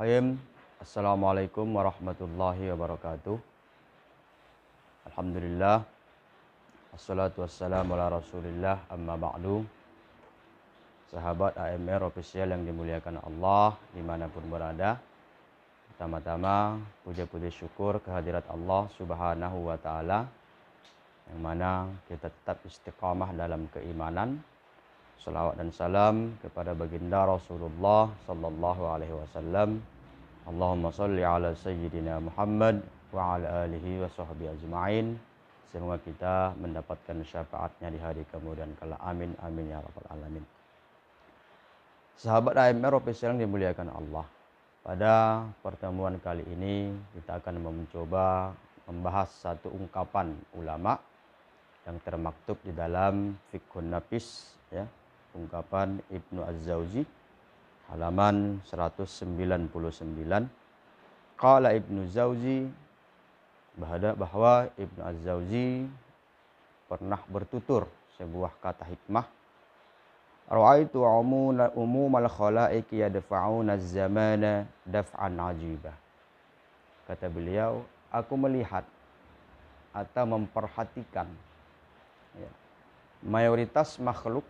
Bismillahirrahmanirrahim. Assalamualaikum warahmatullahi wabarakatuh. Alhamdulillah. Assalatu wassalamu ala rasulillah, amma ba'du. Sahabat AMR Official yang dimuliakan Allah dimanapun berada, pertama-tama puja-puji syukur kehadirat Allah subhanahu wa ta'ala, yang mana kita tetap istiqamah dalam keimanan. Salawat dan salam kepada baginda Rasulullah sallallahu alaihi wasallam. Allahumma salli ala sayyidina Muhammad wa ala alihi wa sahbihi ajma'in. Semoga kita mendapatkan syafaatnya di hari kemudian kala. Amin amin ya rabbal alamin. Sahabat AMR Official yang dimuliakan Allah, pada pertemuan kali ini kita akan mencoba membahas satu ungkapan ulama yang termaktub di dalam Fiqhun Nafis, ya. Ungkapan Ibnu Al-Jauzi, halaman 199. Qala Ibnu Al-Jauzi, bahwa Ibnu Al-Jauzi pernah bertutur sebuah kata hikmah. Ra'aitu umumal khalaik yadfa'una az-zamana daf'an ajibah. Kata beliau, aku melihat atau memperhatikan, ya, mayoritas makhluk,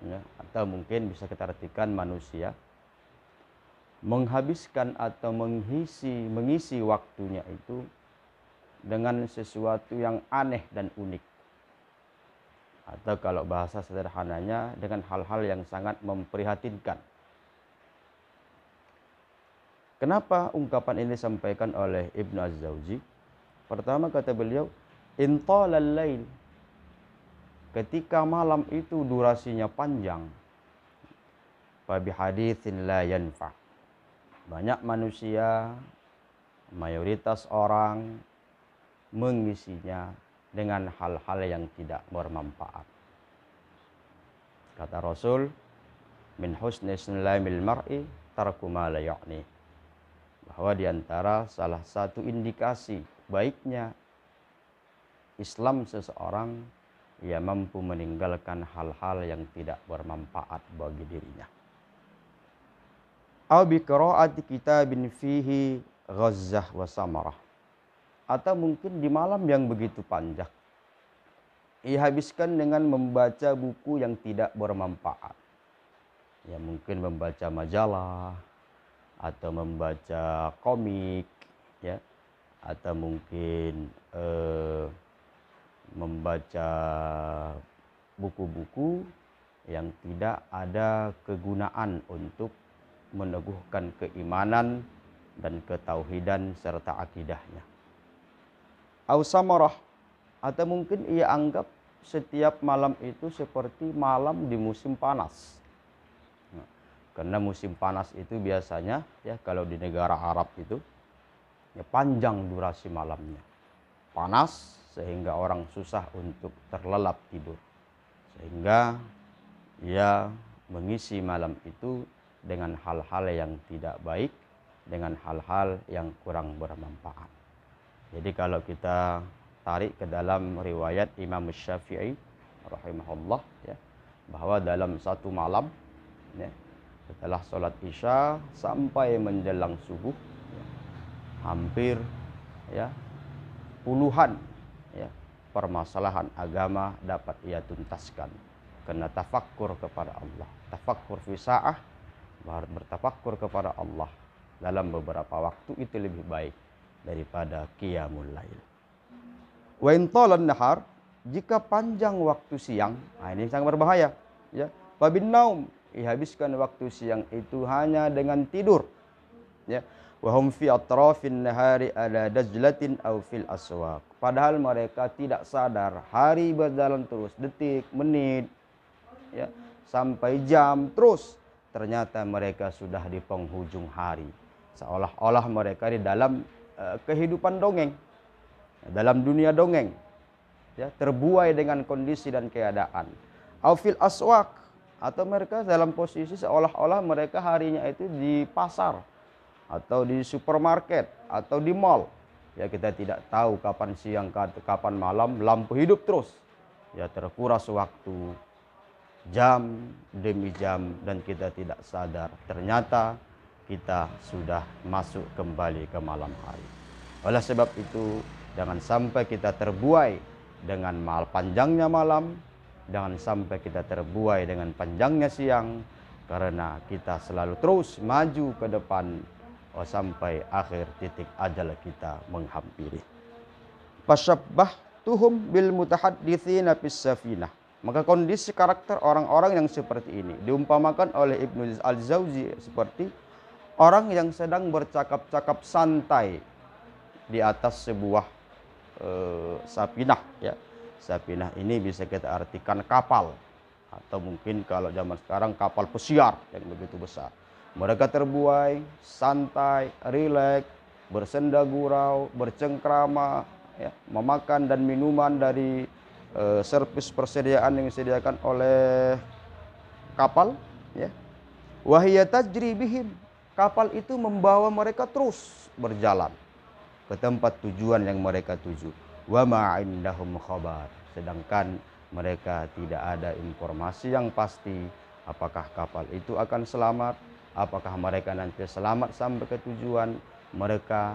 ya, atau mungkin bisa kita artikan manusia, menghabiskan atau mengisi waktunya itu dengan sesuatu yang aneh dan unik, atau kalau bahasa sederhananya dengan hal-hal yang sangat memprihatinkan. Kenapa ungkapan ini disampaikan oleh Ibnu Al-Jauzi? Pertama, kata beliau, intalal lail, ketika malam itu durasinya panjang, fabi haditsin la yanfa, banyak manusia, mayoritas orang mengisinya dengan hal-hal yang tidak bermanfaat. Kata Rasul, min husni islamil mar'i tarku ma la ya'ni, bahwa diantara salah satu indikasi baiknya Islam seseorang, ia mampu meninggalkan hal-hal yang tidak bermanfaat bagi dirinya. Aw bi qira'ati kitabin fihi ghazzah wa samarah, atau mungkin di malam yang begitu panjang ia habiskan dengan membaca buku yang tidak bermanfaat. Ya, mungkin membaca majalah atau membaca komik, ya, atau mungkin membaca buku-buku yang tidak ada kegunaan untuk meneguhkan keimanan dan ketauhidan serta akidahnya. Au samarah, atau mungkin ia anggap setiap malam itu seperti malam di musim panas. Nah, karena musim panas itu biasanya, ya, kalau di negara Arab itu, ya, panjang durasi malamnya, panas, sehingga orang susah untuk terlelap tidur, sehingga ia mengisi malam itu dengan hal-hal yang tidak baik, dengan hal-hal yang kurang bermanfaat. Jadi kalau kita tarik ke dalam riwayat Imam Syafi'i rahimahullah, ya, bahwa dalam satu malam, ya, setelah sholat isya sampai menjelang subuh, ya, hampir, ya, puluhan, ya, permasalahan agama dapat ia tuntaskan karena tafakkur kepada Allah. Tafakkur fi sa'ah, bertafakkur kepada Allah dalam beberapa waktu itu lebih baik daripada qiyamul lail. Wa in talan nahar, jika panjang waktu siang, nah ini sangat berbahaya, ya. Fa bin naum, habiskan waktu siang itu hanya dengan tidur, ya. Wahum fi atrafin nahari ala dajlatin aw fil aswaq, padahal mereka tidak sadar hari berjalan terus, detik, menit, ya, sampai jam terus. Ternyata mereka sudah di penghujung hari, seolah-olah mereka di dalam kehidupan dongeng, dalam dunia dongeng, ya, terbuai dengan kondisi dan keadaan. Aw fil aswaq, atau mereka dalam posisi seolah-olah mereka harinya itu di pasar atau di supermarket atau di mall, ya, kita tidak tahu kapan siang kapan malam, lampu hidup terus, ya, terkuras waktu jam demi jam, dan kita tidak sadar ternyata kita sudah masuk kembali ke malam hari. Oleh sebab itu, jangan sampai kita terbuai dengan panjangnya malam, jangan sampai kita terbuai dengan panjangnya siang, karena kita selalu terus maju ke depan sampai akhir titik ajal kita menghampiri. Fasyabbahtuhum bil mutahaditsina fis safinah. Maka kondisi karakter orang-orang yang seperti ini diumpamakan oleh Ibnu Al-Jauzi seperti orang yang sedang bercakap-cakap santai di atas sebuah safinah, ya. Safinah ini bisa kita artikan kapal, atau mungkin kalau zaman sekarang kapal pesiar yang begitu besar. Mereka terbuai, santai, rileks, bersenda gurau, bercengkrama, ya, memakan dan minuman dari servis persediaan yang disediakan oleh kapal, ya. Wahiyya tajri bihim, kapal itu membawa mereka terus berjalan ke tempat tujuan yang mereka tuju. Wa ma indahum khabar, sedangkan mereka tidak ada informasi yang pasti apakah kapal itu akan selamat, apakah mereka nanti selamat sampai ke tujuan. Mereka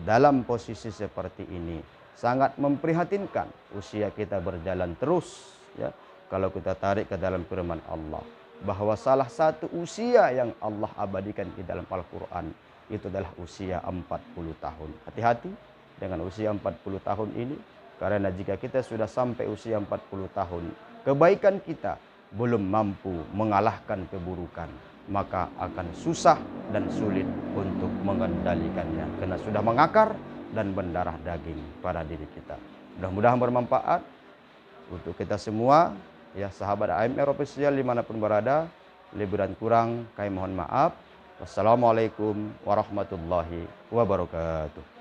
dalam posisi seperti ini sangat memprihatinkan. Usia kita berjalan terus, ya, kalau kita tarik ke dalam firman Allah, bahwa salah satu usia yang Allah abadikan di dalam Al-Quran itu adalah usia 40 tahun. Hati-hati dengan usia 40 tahun ini, karena jika kita sudah sampai usia 40 tahun, kebaikan kita belum mampu mengalahkan keburukan, maka akan susah dan sulit untuk mengendalikannya, karena sudah mengakar dan berdarah daging pada diri kita. Mudah-mudahan bermanfaat untuk kita semua, ya, sahabat AMR Official dimanapun berada. Lebih dan kurang kami mohon maaf. Wassalamualaikum warahmatullahi wabarakatuh.